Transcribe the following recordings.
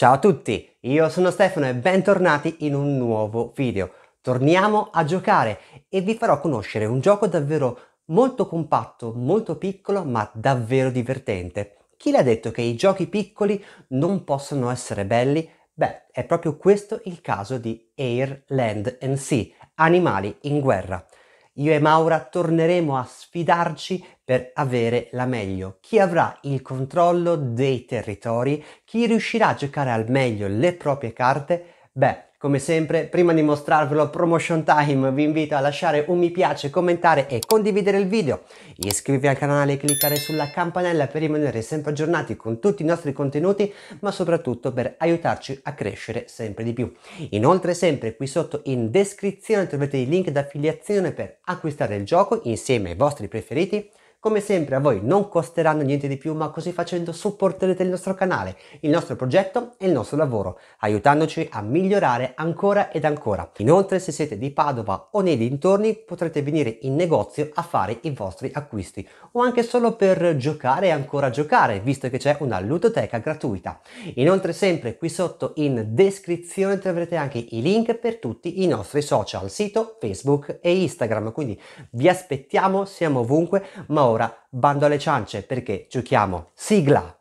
Ciao a tutti, io sono Stefano e bentornati in un nuovo video. Torniamo a giocare e vi farò conoscere un gioco davvero molto compatto, molto piccolo, ma davvero divertente. Chi l'ha detto che i giochi piccoli non possono essere belli? Beh, è proprio questo il caso di Air, Land and Sea, Animali in Guerra. Io e Maura torneremo a sfidarci per avere la meglio. Chi avrà il controllo dei territori? Chi riuscirà a giocare al meglio le proprie carte? Beh, come sempre, prima di mostrarvelo promotion time, vi invito a lasciare un mi piace, commentare e condividere il video. Iscrivetevi al canale e cliccare sulla campanella per rimanere sempre aggiornati con tutti i nostri contenuti, ma soprattutto per aiutarci a crescere sempre di più. Inoltre, sempre qui sotto in descrizione trovate i link d'affiliazione per acquistare il gioco insieme ai vostri preferiti. Come sempre a voi non costeranno niente di più, ma così facendo supporterete il nostro canale, il nostro progetto e il nostro lavoro, aiutandoci a migliorare ancora ed ancora. Inoltre, se siete di Padova o nei dintorni, potrete venire in negozio a fare i vostri acquisti o anche solo per giocare e ancora giocare, visto che c'è una ludoteca gratuita. Inoltre, sempre qui sotto in descrizione troverete anche i link per tutti i nostri social, sito, Facebook e Instagram, quindi vi aspettiamo, siamo ovunque, ma ora bando alle ciance perché giochiamo. Sigla!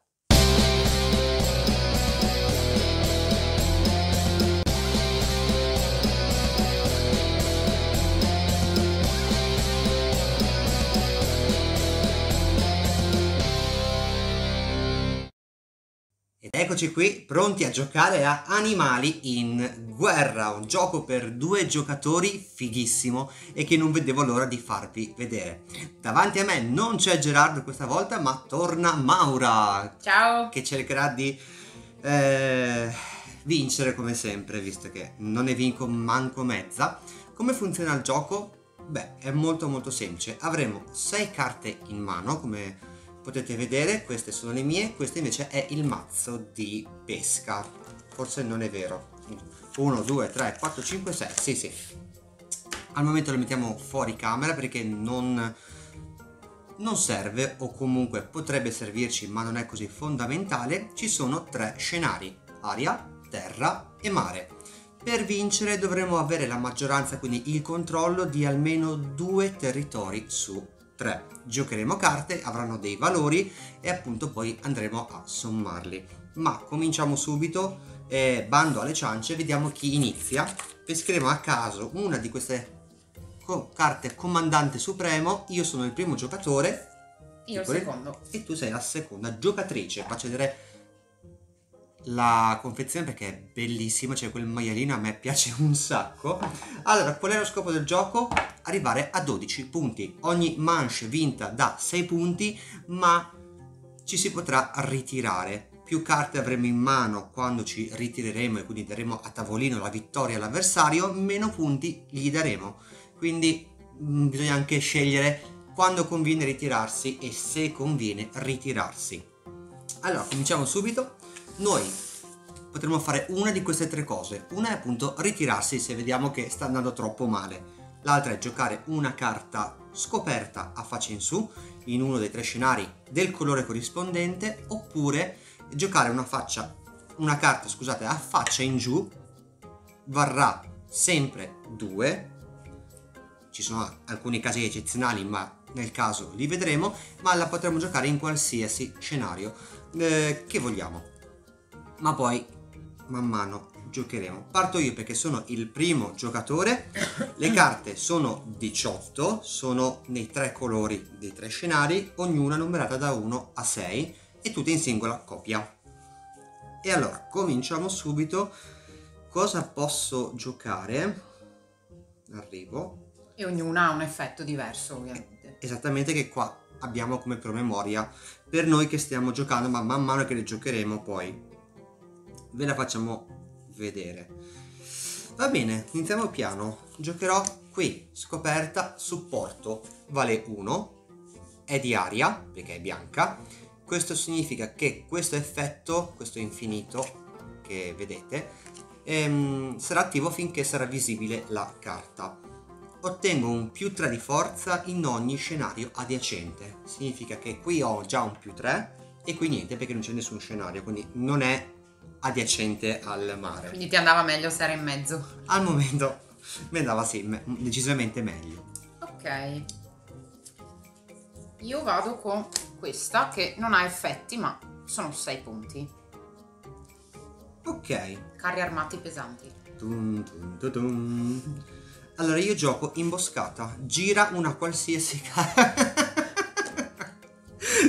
Ed eccoci qui pronti a giocare a Animali in Guerra, un gioco per due giocatori fighissimo e che non vedevo l'ora di farvi vedere. Davanti a me non c'è Gerardo questa volta, ma torna Maura. Ciao! Che cercherà di vincere come sempre, visto che non ne vinco manco mezza. Come funziona il gioco? Beh, è molto semplice. Avremo 6 carte in mano, come potete vedere, queste sono le mie, questo invece è il mazzo di pesca, forse non è vero, 1, 2, 3, 4, 5, 6, sì, al momento lo mettiamo fuori camera perché non serve, o comunque potrebbe servirci ma non è così fondamentale. Ci sono 3 scenari, aria, terra e mare. Per vincere dovremo avere la maggioranza, quindi il controllo di almeno 2 territori su 3. Giocheremo carte, avranno dei valori e appunto poi andremo a sommarli. Ma cominciamo subito, bando alle ciance, vediamo chi inizia. Pescheremo a caso una di queste carte comandante supremo. Io sono il primo giocatore, io il secondo e tu sei la seconda giocatrice. Faccio vedere la confezione perché è bellissima, c'è quel maialino, a me piace un sacco. Allora, qual è lo scopo del gioco? Arrivare a 12 punti. Ogni manche vinta da 6 punti, ma ci si potrà ritirare. Più carte avremo in mano quando ci ritireremo e quindi daremo a tavolino la vittoria all'avversario, meno punti gli daremo. Quindi bisogna anche scegliere quando conviene ritirarsi e se conviene ritirarsi. Allora, cominciamo subito. Noi potremo fare una di queste 3 cose. Una è appunto ritirarsi se vediamo che sta andando troppo male. L'altra è giocare una carta scoperta a faccia in su in uno dei 3 scenari del colore corrispondente, oppure giocare una carta, scusate, a faccia in giù, varrà sempre 2. Ci sono alcuni casi eccezionali, ma nel caso li vedremo, ma la potremo giocare in qualsiasi scenario che vogliamo. Ma poi man mano giocheremo. Parto io perché sono il primo giocatore. Le carte sono 18, sono nei 3 colori dei 3 scenari, ognuna numerata da 1 a 6 e tutte in singola copia. E allora cominciamo subito. Cosa posso giocare? Arrivo. E ognuna ha un effetto diverso, ovviamente. Esattamente, che qua abbiamo come promemoria per noi che stiamo giocando, ma man mano che le giocheremo poi ve la facciamo vedere. Va bene, iniziamo piano. Giocherò qui, scoperta, supporto, vale 1, è di aria perché è bianca. Questo significa che questo effetto, questo infinito che vedete, sarà attivo finché sarà visibile la carta. Ottengo un +3 di forza in ogni scenario adiacente. Significa che qui ho già un +3 e qui niente perché non c'è nessun scenario, quindi non è adiacente al mare. Quindi ti andava meglio stare in mezzo? Al momento mi andava sì, decisamente meglio. Ok, io vado con questa che non ha effetti ma sono 6 punti. Ok. Carri armati pesanti. Dun, dun, dun, dun. Allora io gioco imboscata. Gira una qualsiasi carta.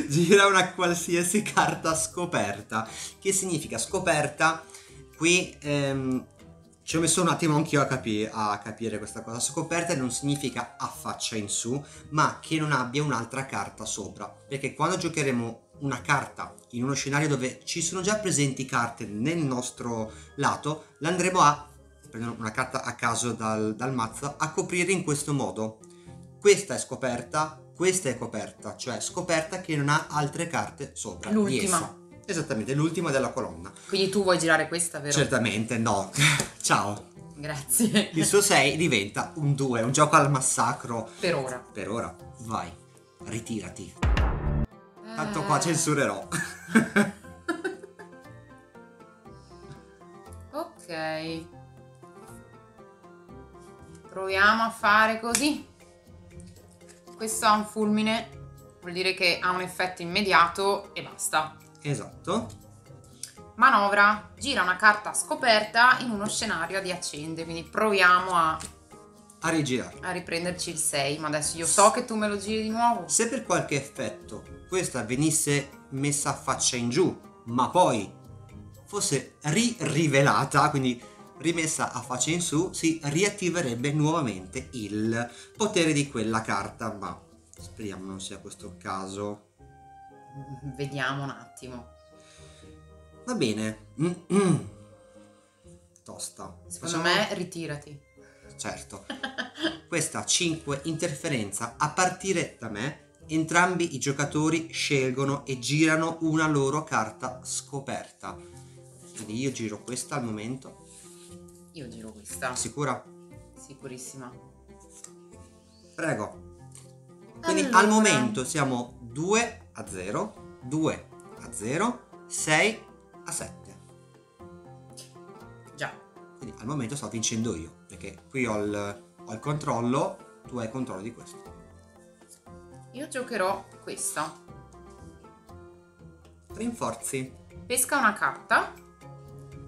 Gira una qualsiasi carta scoperta. Che significa scoperta? Qui ci ho messo un attimo anch'io a capire questa cosa. Scoperta non significa a faccia in su, ma che non abbia un'altra carta sopra. Perché quando giocheremo una carta in uno scenario dove ci sono già presenti carte nel nostro lato, l'andremo a prendere una carta a caso dal mazzo, a coprire in questo modo. Questa è scoperta, questa è coperta, cioè scoperta che non ha altre carte sopra. L'ultima. Esattamente, l'ultima della colonna. Quindi tu vuoi girare questa, vero? Certamente, no. Ciao. Grazie. Il suo 6 diventa un 2, un gioco al massacro. Per ora. Per ora. Vai, ritirati. Tanto qua censurerò. Ok. Proviamo a fare così. Questo ha un fulmine, vuol dire che ha un effetto immediato e basta. Esatto. Manovra, gira una carta scoperta in uno scenario adiacente, quindi proviamo a rigirare. A riprenderci il 6, ma adesso io so che tu me lo giri di nuovo. Se per qualche effetto questa venisse messa faccia in giù, ma poi fosse rivelata, quindi rimessa a faccia in su, si riattiverebbe nuovamente il potere di quella carta, ma speriamo non sia questo caso. Vediamo un attimo. Va bene. Tosta. Secondo me ritirati. Certo. Questa 5 interferenza a partire da me. Entrambi i giocatori scelgono e girano una loro carta scoperta. Quindi io giro questa al momento. Io giro questa. Sicura? Sicurissima. Prego. Quindi allora, al momento siamo 2 a 0, 2 a 0, 6 a 7. Già. Quindi al momento sto vincendo io, perché qui ho il controllo, tu hai il controllo di questo. Io giocherò questa. Rinforzi. Pesca una carta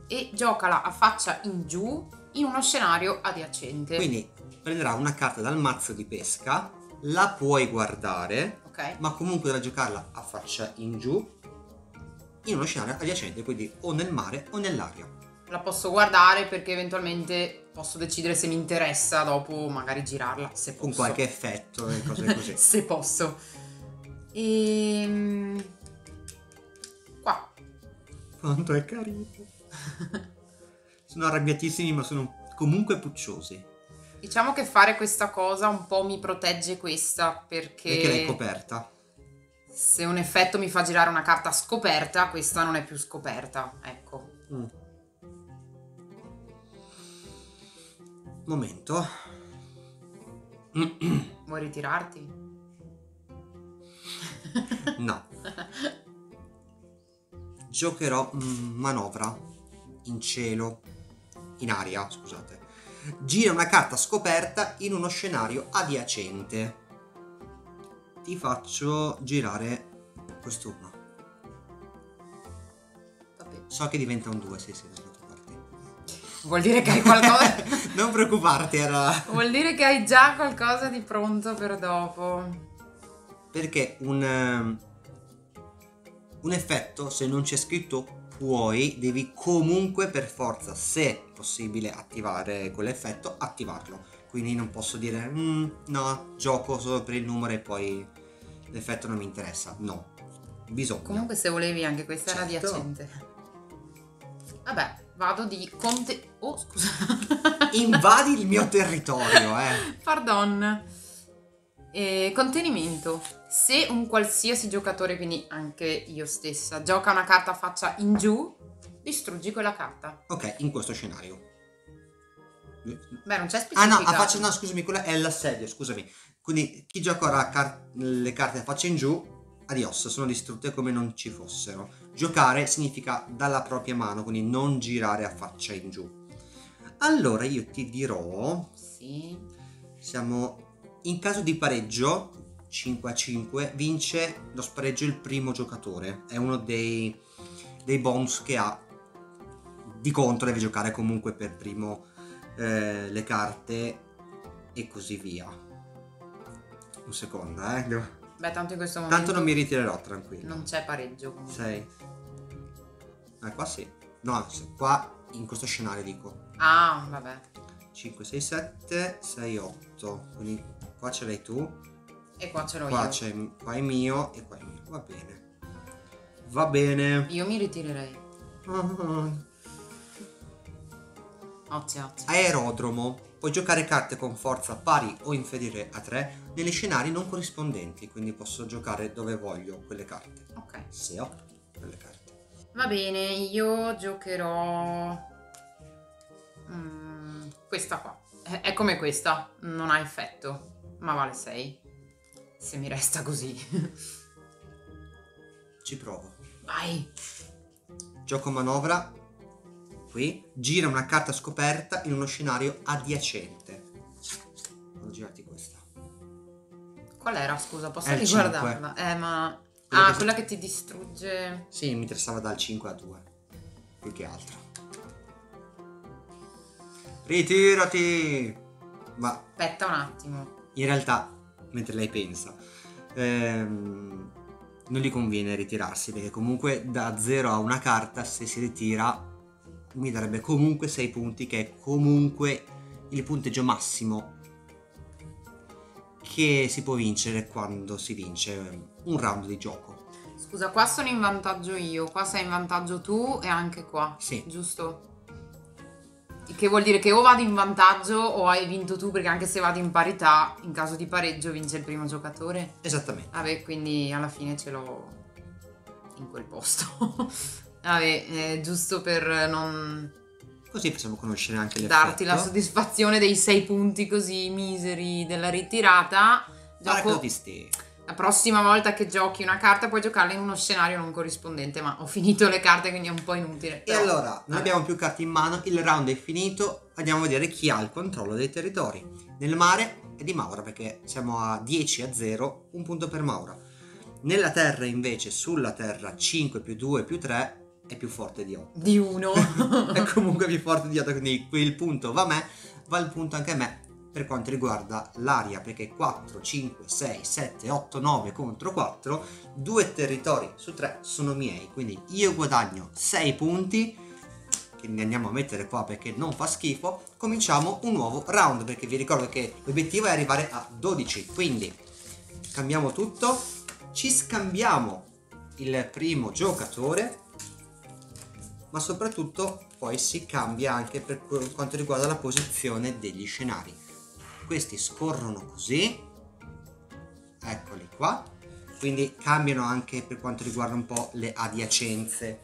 e giocala a faccia in giù in uno scenario adiacente. Quindi prenderà una carta dal mazzo di pesca, la puoi guardare, okay, ma comunque dovrai giocarla a faccia in giù in uno scenario adiacente, quindi o nel mare o nell'aria. La posso guardare perché eventualmente posso decidere se mi interessa dopo magari girarla, se posso. Con qualche effetto e cose così. Se posso. Qua. Quanto è carino. Sono arrabbiatissimi ma sono comunque pucciosi. Diciamo che fare questa cosa un po' mi protegge questa perché l'hai coperta. Se un effetto mi fa girare una carta scoperta, questa non è più scoperta, ecco. Momento. Vuoi ritirarti? No. Giocherò manovra in cielo, in aria, scusate. Gira una carta scoperta in uno scenario adiacente. Ti faccio girare quest'uno. So che diventa un 2, sì, sì. Vuol dire che hai qualcosa... Non preoccuparti, era... Vuol dire che hai già qualcosa di pronto per dopo. Perché un effetto, se non c'è scritto puoi, devi comunque per forza, se possibile, attivare quell'effetto, attivarlo. Quindi non posso dire, no, gioco solo per il numero e poi l'effetto non mi interessa. No, bisogna. Comunque se volevi anche questa, certo, era adiacente. Vabbè. Vado di conte... Oh, scusa. Invadi il mio territorio, Pardon. Contenimento. Se un qualsiasi giocatore, quindi anche io stessa, gioca una carta faccia in giù, distruggi quella carta. Ok, in questo scenario. Beh, non c'è specificato. Ah no, a faccia... No, scusami, quella è l'assedio, scusami. Quindi chi giocherà le carte a faccia in giù, adios, sono distrutte come non ci fossero. Giocare significa dalla propria mano, quindi non girare a faccia in giù. Allora io ti dirò, sì, siamo in caso di pareggio 5-5, vince lo spareggio il primo giocatore, è uno dei bonus che ha. Di contro deve giocare comunque per primo le carte e così via. Un secondo, eh. Beh, tanto in questo momento... Tanto non mi ritirerò, tranquillo. Non c'è pareggio comunque. Sei. Qua sì. No, anzi, qua in questo scenario dico. Ah, vabbè. 5, 6, 7, 6, 8. Quindi qua ce l'hai tu. E qua ce l'ho io. Qua è mio e qua è mio. Va bene. Va bene. Io mi ritirerei. Ozio, ozio. Aerodromo. Puoi giocare carte con forza pari o inferiore a 3 negli scenari non corrispondenti, quindi posso giocare dove voglio quelle carte. Ok. Se ho quelle carte. Va bene, io giocherò questa qua. È come questa, non ha effetto, ma vale 6. Se mi resta così. Ci provo. Vai. Gioco manovra. Qui gira una carta scoperta in uno scenario adiacente. Devo girarti questa. Qual era? Scusa, posso riguardarla? 5. Ma... Quella ah, quella che ti distrugge... Sì, mi interessava dal 5 a 2. Più che altro. Ritirati! Ma... Aspetta un attimo. In realtà, mentre lei pensa... non gli conviene ritirarsi, perché comunque da 0 a una carta, se si ritira... mi darebbe comunque 6 punti, che è comunque il punteggio massimo che si può vincere quando si vince un round di gioco. Scusa, qua sono in vantaggio io, qua sei in vantaggio tu e anche qua, sì, giusto? Che vuol dire che o vado in vantaggio o hai vinto tu, perché anche se vado in parità, in caso di pareggio vince il primo giocatore. Esattamente. Vabbè, quindi alla fine ce l'ho in quel posto. Vabbè, giusto per non... Così possiamo conoscere anche l'effetto. Darti la soddisfazione dei 6 punti così miseri della ritirata. Gioco... La prossima volta che giochi una carta puoi giocarla in uno scenario non corrispondente, ma ho finito le carte quindi è un po' inutile. Però... E allora, non abbiamo più carte in mano, il round è finito, andiamo a vedere chi ha il controllo dei territori. Nel mare è di Maura, perché siamo a 10 a 0, un punto per Maura. Nella terra invece, sulla terra 5 più 2 più 3 è più forte di 8. Di 1. È comunque più forte di 8, quindi quel punto va a me, va il punto anche a me per quanto riguarda l'aria, perché 4, 5, 6, 7, 8, 9 contro 4, 2 territori su 3 sono miei, quindi io guadagno 6 punti, che ne andiamo a mettere qua perché non fa schifo. Cominciamo un nuovo round, perché vi ricordo che l'obiettivo è arrivare a 12, quindi cambiamo tutto, ci scambiamo il primo giocatore, ma soprattutto poi si cambia anche per quanto riguarda la posizione degli scenari. Questi scorrono così, eccoli qua, quindi cambiano anche per quanto riguarda un po' le adiacenze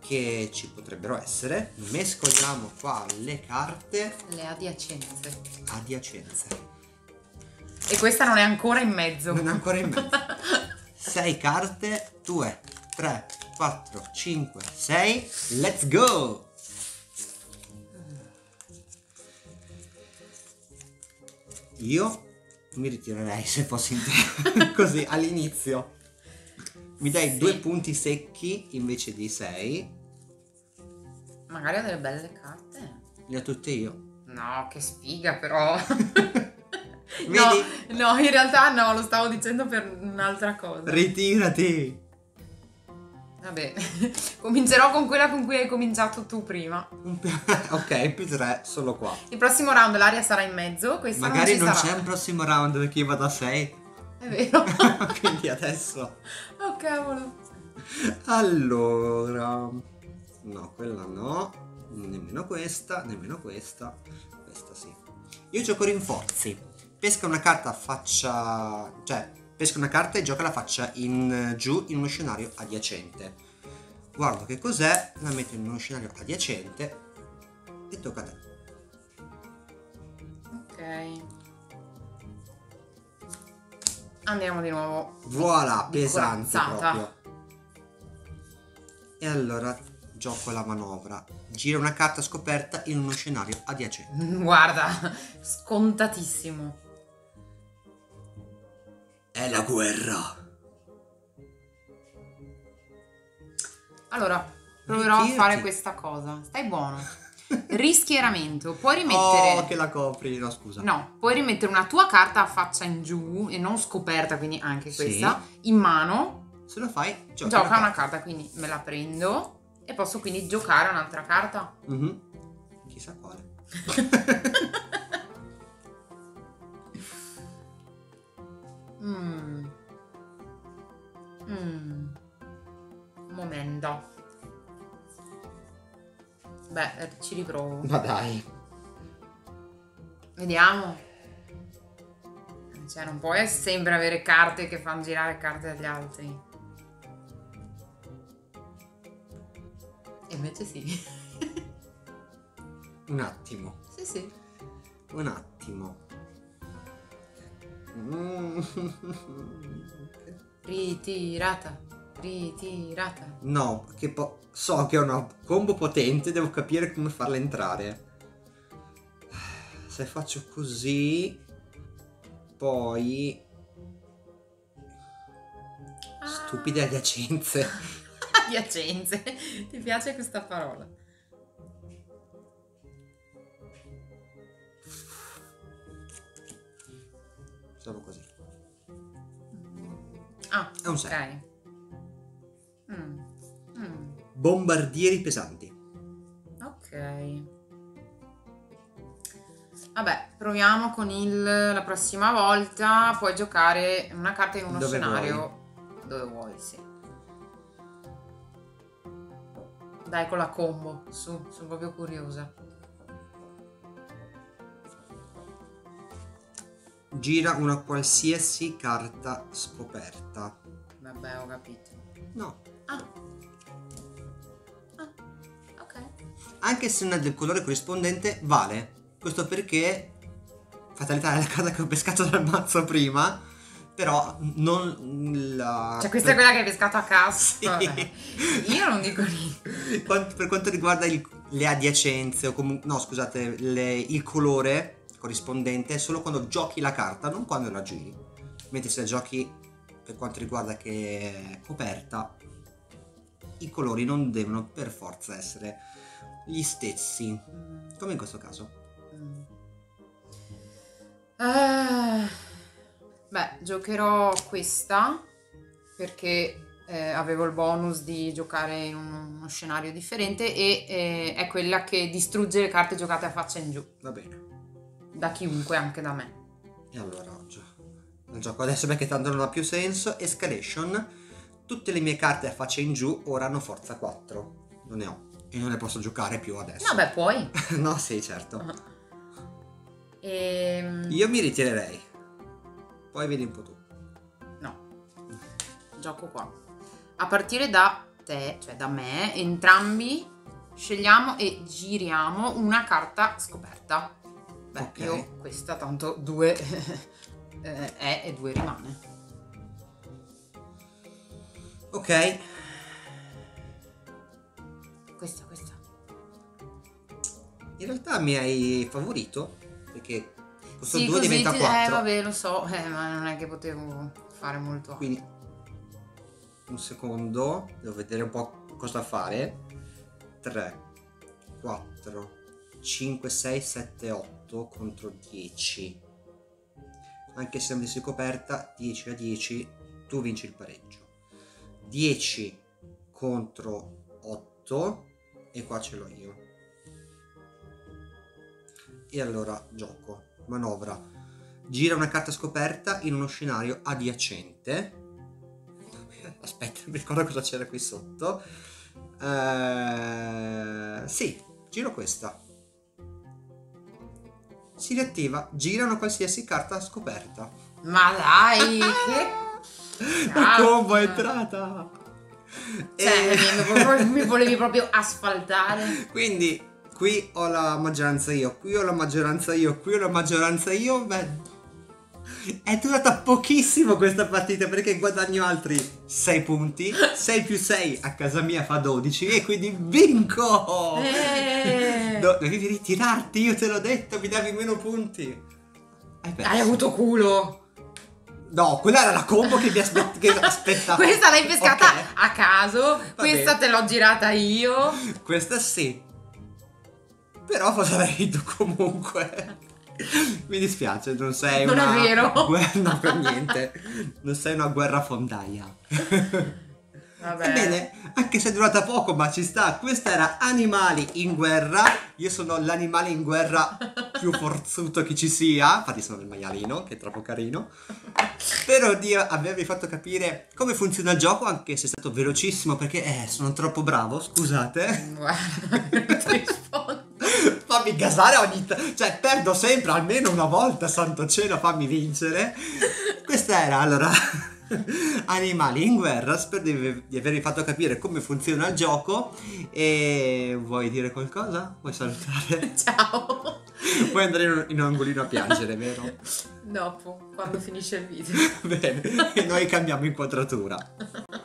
che ci potrebbero essere. Mescoliamo qua le carte, le adiacenze, e questa non è ancora in mezzo, non è ancora in mezzo. 6 carte, 2, 3, 4, 5, 6, let's go! Io mi ritirerei se fossi in te. Così all'inizio. Mi dai, sì, 2 punti secchi invece di 6. Magari ho delle belle carte. Le ho tutte io. No, che sfiga però. Vedi? No, in realtà no, lo stavo dicendo per un'altra cosa. Ritirati! Vabbè, comincerò con quella con cui hai cominciato tu prima. Ok, più 3, solo qua. Il prossimo round l'aria sarà in mezzo. Magari non c'è un prossimo round perché io vado a 6. È vero. Quindi adesso... Oh cavolo. Allora... No, quella no. Nemmeno questa, nemmeno questa. Questa sì. Io gioco rinforzi. Pesca una carta faccia... Cioè... Pesca una carta e gioca la faccia in giù in uno scenario adiacente. Guardo che cos'è, la metto in uno scenario adiacente e tocca a te. Ok. Andiamo di nuovo. Voilà, pesante proprio. e allora gioco la manovra. Gira una carta scoperta in uno scenario adiacente. Guarda, scontatissimo. È la guerra. Allora, proverò a fare questa cosa. Stai buono. Rischieramento. Puoi rimettere... Oh, che la copri. No, scusa. No, puoi rimettere una tua carta a faccia in giù e non scoperta, quindi anche questa, sì, in mano. Se lo fai, gioca una carta, quindi me la prendo. E posso quindi giocare un'altra carta? Mm-hmm. Chissà quale. Momento. Beh, ci riprovo. Ma dai. Vediamo. Cioè, non puoi sempre avere carte che fanno girare carte agli altri. Invece sì. Un attimo. Sì, sì. Un attimo. Ritirata. Ritirata. No, che so che è una combo potente, devo capire come farla entrare. Se faccio così, poi... Ah. Stupide adiacenze. Adiacenze, ti piace questa parola? Solo così. Ah, è un ok. Sei. Bombardieri pesanti. Ok. Vabbè, proviamo con il... La prossima volta puoi giocare una carta in uno scenario. Vuoi. Dove vuoi, sì. Dai, con la combo, su, sono proprio curiosa. Gira una qualsiasi carta scoperta. Vabbè, ho capito. No. Ah. Ah, ok. Anche se non è del colore corrispondente, vale. Questo perché, fatalità, è la carta che ho pescato dal mazzo prima. Però non la... Cioè questa è quella che hai pescato a caso? Sì. Vabbè. Io non dico niente. Per quanto riguarda le adiacenze o comunque... No, scusate, il colore corrispondente è solo quando giochi la carta, non quando la giri. Mentre se la giochi per quanto riguarda che è coperta, i colori non devono per forza essere gli stessi. Come in questo caso. Beh, giocherò questa perché avevo il bonus di giocare in uno scenario differente e è quella che distrugge le carte giocate a faccia in giù. Va bene. Da chiunque, anche da me. E allora non gioco adesso perché tanto non ha più senso. Escalation. Tutte le mie carte a faccia in giù ora hanno forza 4. Non ne ho e non le posso giocare più adesso. Vabbè, puoi. No, sì, certo. Io mi ritirerei. Poi vedi un po' tu. No. Gioco qua. A partire da te, cioè da me, entrambi scegliamo e giriamo una carta scoperta. Beh, okay. Io questa tanto 2 è e 2 rimane. Ok. Questa. In realtà mi hai favorito perché... Questo sì, 2 diventa 4. Vabbè, lo so, ma non è che potevo fare molto altro. Quindi, un secondo, devo vedere un po' cosa fare. 3, 4, 5, 6, 7, 8 contro 10. Anche se non mi sei coperta, 10 a 10, tu vinci il pareggio. 10 contro 8 e qua ce l'ho io. E allora gioco. Manovra. Gira una carta scoperta in uno scenario adiacente. Aspetta, mi ricordo cosa c'era qui sotto. Sì, giro questa. Si riattiva. Gira una qualsiasi carta scoperta. Ma dai, che... La combo è entrata. Cioè, mi volevi proprio asfaltare. Quindi... Qui ho la maggioranza io, qui ho la maggioranza io, qui ho la maggioranza io, beh... È durata pochissimo questa partita, perché guadagno altri 6 punti, 6 più 6 a casa mia fa 12 e quindi vinco! Dovevi ritirarti, io te l'ho detto, mi davi meno punti. Hai avuto culo! No, quella era la combo che mi aspettavo. Questa l'hai pescata okay. A caso, questa te l'ho girata io. Questa sì. Però cosa l'hai detto comunque? Mi dispiace, non sei non una... Non è vero. No, per niente. Non sei una guerrafondaia. Vabbè. Ebbene, anche se è durata poco, ma ci sta. Questa era Animali in Guerra. Io sono l'animale in guerra più forzuto che ci sia. Infatti sono il maialino, che è troppo carino. Spero di avervi fatto capire come funziona il gioco, anche se è stato velocissimo, perché sono troppo bravo, scusate. Guarda, fammi gasare ogni tanto. Cioè, perdo sempre, almeno una volta, santo cielo, fammi vincere. Questa era, allora... Animali in Guerra. Spero di avervi fatto capire come funziona il gioco. E vuoi dire qualcosa? Vuoi salutare? Ciao. Vuoi andare in un angolino a piangere, vero? Dopo, quando finisce il video. Bene, e noi cambiamo inquadratura.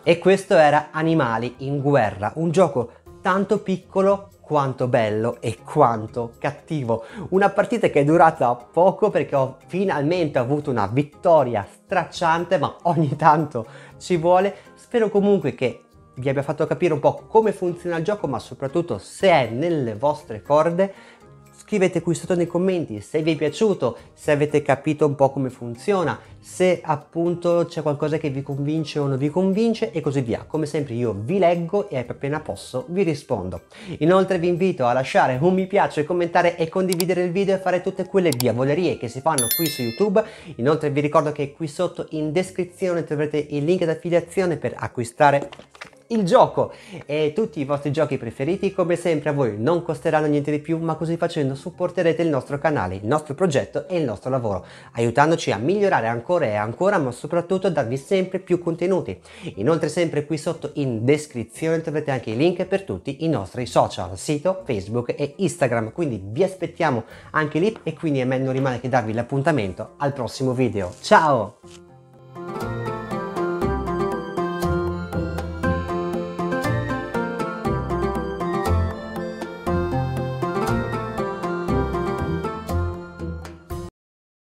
E questo era Animali in Guerra, un gioco tanto piccolo quanto bello e quanto cattivo. Una partita che è durata poco, perché ho finalmente avuto una vittoria stracciante, ma ogni tanto ci vuole. Spero comunque che vi abbia fatto capire un po' come funziona il gioco, ma soprattutto se è nelle vostre corde. Scrivete qui sotto nei commenti se vi è piaciuto, se avete capito un po' come funziona, se appunto c'è qualcosa che vi convince o non vi convince e così via. Come sempre io vi leggo e appena posso vi rispondo. Inoltre vi invito a lasciare un mi piace, commentare e condividere il video e fare tutte quelle diavolerie che si fanno qui su YouTube. Inoltre vi ricordo che qui sotto in descrizione troverete il link d'affiliazione per acquistare il gioco e tutti i vostri giochi preferiti. Come sempre a voi non costeranno niente di più, ma così facendo supporterete il nostro canale, il nostro progetto e il nostro lavoro, aiutandoci a migliorare ancora e ancora, ma soprattutto a darvi sempre più contenuti. Inoltre sempre qui sotto in descrizione troverete anche i link per tutti i nostri social, sito, Facebook e Instagram, quindi vi aspettiamo anche lì e quindi a me non rimane che darvi l'appuntamento al prossimo video. Ciao!